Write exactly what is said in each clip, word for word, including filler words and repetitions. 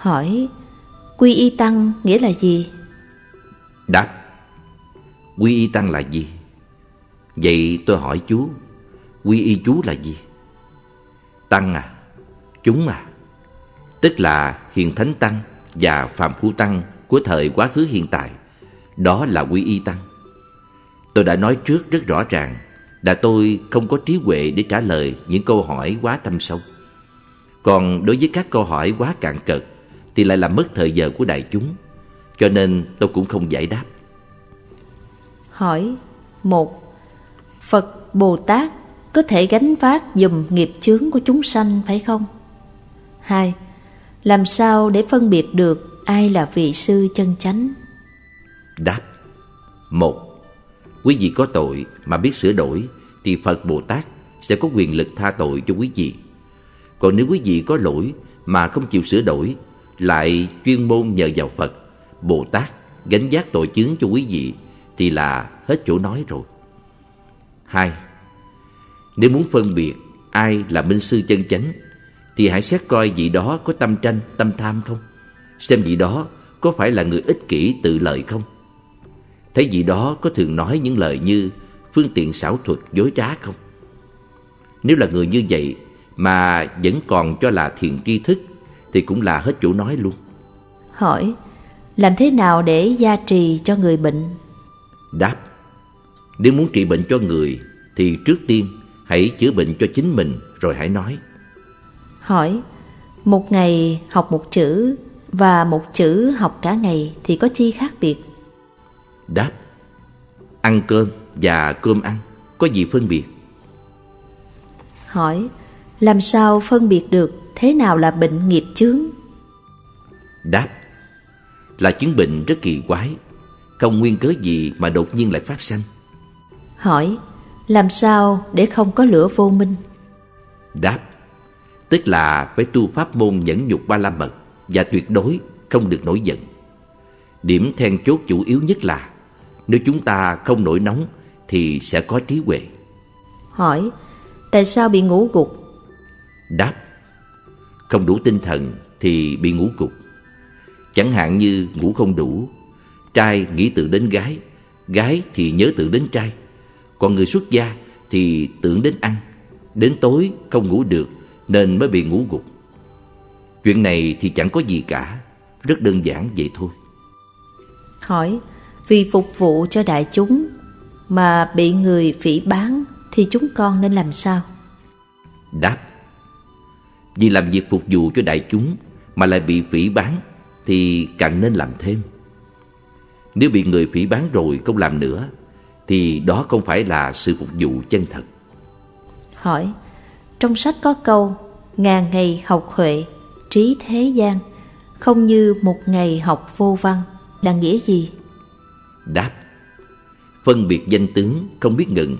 hỏi: Quy y tăng nghĩa là gì? Đáp: Quy y tăng là gì? Vậy tôi hỏi chú, quy y chú là gì? Tăng à, chúng à, tức là hiền thánh tăng và phàm phu tăng của thời quá khứ hiện tại, đó là quy y tăng. Tôi đã nói trước rất rõ ràng là tôi không có trí huệ để trả lời những câu hỏi quá thâm sâu. Còn đối với các câu hỏi quá cạn cợt thì lại làm mất thời giờ của đại chúng, cho nên tôi cũng không giải đáp. Hỏi một. Phật Bồ Tát có thể gánh vác giùm nghiệp chướng của chúng sanh phải không? Hai. Làm sao để phân biệt được ai là vị sư chân chánh? Đáp: Một. Quý vị có tội mà biết sửa đổi thì Phật Bồ Tát sẽ có quyền lực tha tội cho quý vị. Còn nếu quý vị có lỗi mà không chịu sửa đổi, lại chuyên môn nhờ vào Phật, Bồ Tát gánh vác tội chướng cho quý vị, thì là hết chỗ nói rồi. Hai. Nếu muốn phân biệt ai là minh sư chân chánh thì hãy xét coi vị đó có tâm tranh, tâm tham không, xem vị đó có phải là người ích kỷ tự lợi không, thấy vị đó có thường nói những lời như phương tiện xảo thuật dối trá không. Nếu là người như vậy mà vẫn còn cho là thiền tri thức thì cũng là hết chỗ nói luôn. Hỏi: Làm thế nào để gia trì cho người bệnh? Đáp: Nếu muốn trị bệnh cho người thì trước tiên hãy chữa bệnh cho chính mình rồi hãy nói. Hỏi: Một ngày học một chữ và một chữ học cả ngày thì có chi khác biệt? Đáp: Ăn cơm và cơm ăn có gì phân biệt? Hỏi: Làm sao phân biệt được thế nào là bệnh nghiệp chướng? Đáp: Là chứng bệnh rất kỳ quái, không nguyên cớ gì mà đột nhiên lại phát sanh. Hỏi: Làm sao để không có lửa vô minh? Đáp: Tức là phải tu pháp môn nhẫn nhục ba la mật và tuyệt đối không được nổi giận. Điểm then chốt chủ yếu nhất là nếu chúng ta không nổi nóng thì sẽ có trí huệ. Hỏi: Tại sao bị ngủ gục? Đáp: Không đủ tinh thần thì bị ngủ gục. Chẳng hạn như ngủ không đủ, trai nghĩ tưởng đến gái, gái thì nhớ tưởng đến trai, còn người xuất gia thì tưởng đến ăn, đến tối không ngủ được nên mới bị ngủ gục. Chuyện này thì chẳng có gì cả, rất đơn giản vậy thôi. Hỏi: Vì phục vụ cho đại chúng mà bị người phỉ báng thì chúng con nên làm sao? Đáp: Vì làm việc phục vụ cho đại chúng mà lại bị phỉ báng thì càng nên làm thêm. Nếu bị người phỉ báng rồi không làm nữa thì đó không phải là sự phục vụ chân thật. Hỏi: Trong sách có câu ngàn ngày học Huệ, trí thế gian, không như một ngày học vô văn, là nghĩa gì? Đáp: Phân biệt danh tướng không biết ngừng,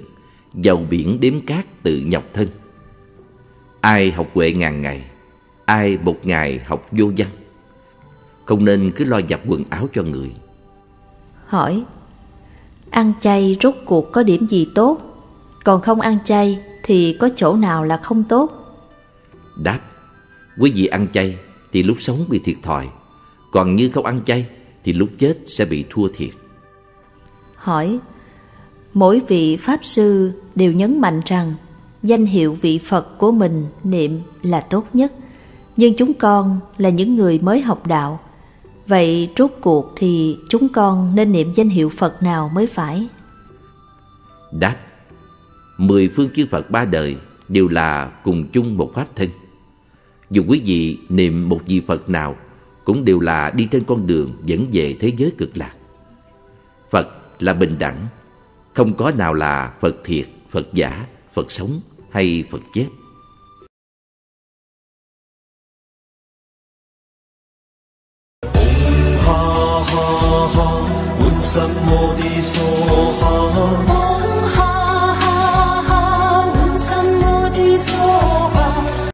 dầu biển đếm cát tự nhọc thân. Ai học Huệ ngàn ngày, ai một ngày học vô văn, không nên cứ lo giặt quần áo cho người. Hỏi: Ăn chay rốt cuộc có điểm gì tốt, còn không ăn chay thì có chỗ nào là không tốt? Đáp: Quý vị ăn chay thì lúc sống bị thiệt thòi, còn như không ăn chay thì lúc chết sẽ bị thua thiệt. Hỏi: Mỗi vị Pháp Sư đều nhấn mạnh rằng danh hiệu vị Phật của mình niệm là tốt nhất, nhưng chúng con là những người mới học đạo, vậy rốt cuộc thì chúng con nên niệm danh hiệu Phật nào mới phải? Đáp: Mười phương chư Phật ba đời đều là cùng chung một pháp thân. Dù quý vị niệm một vị Phật nào cũng đều là đi trên con đường dẫn về thế giới cực lạc. Phật là bình đẳng, không có nào là Phật thiệt, Phật giả, Phật sống hay Phật chết. Ha ha ha,